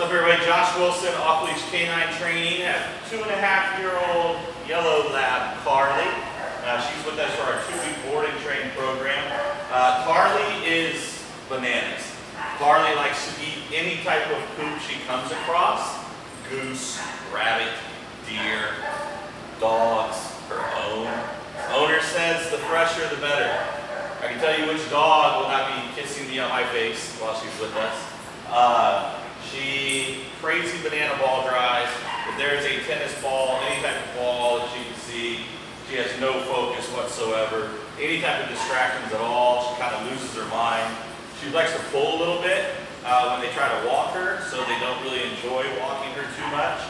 What's up, everybody? Josh Wilson, off-leash canine training at 2.5-year-old yellow lab Carly. She's with us for our 2-week boarding train program. Carly is bananas. Carly likes to eat any type of poop she comes across. Goose, rabbit, deer, dogs, her own. Owner says the fresher the better. I can tell you which dog will not be kissing me on my face while she's with us. She crazy banana ball drives. If there's a tennis ball, any type of ball that you can see, she has no focus whatsoever. Any type of distractions at all, she kind of loses her mind. She likes to pull a little bit when they try to walk her, so they don't really enjoy walking her too much.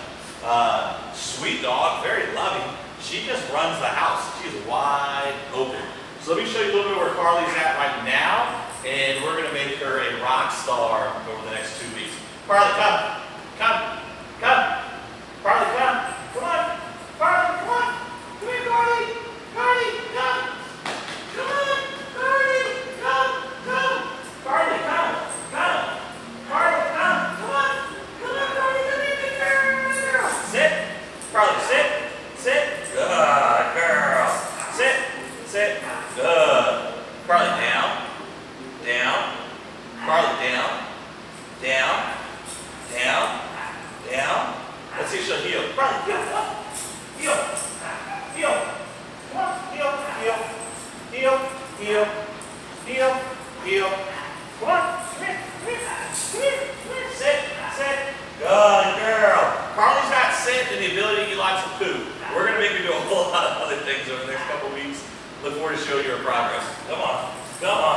Sweet dog, very loving. She just runs the house. She's wide open. So let me show you a little bit where Carly's at right now, and we're going to make her a rock star over the next 2 weeks. Carly, come. Come. Come. Carly, come. Come on. Carly, come on. Come here, Carly. Carly, come. Come on. Carly, come. Come. Carly, come. Come. Carly, come. Come on. Come on, Carly. Come here, good girl. Sit. Carly, sit. Sit. Good girl. Sit. Sit. Good. Carly, down. Down. Carly, down. Down. Down, down. Let's see if she'll heel. Right, heel, up. Heel, heel, heel, heel, heel, heel, heel. Come on, come here, come here, come here, come here. Sit, sit. Good girl. Carly's not sit and the ability to eat lots of poo. We're going to make her do a whole lot of other things over the next couple weeks. Look forward to showing you her progress. Come on, come on.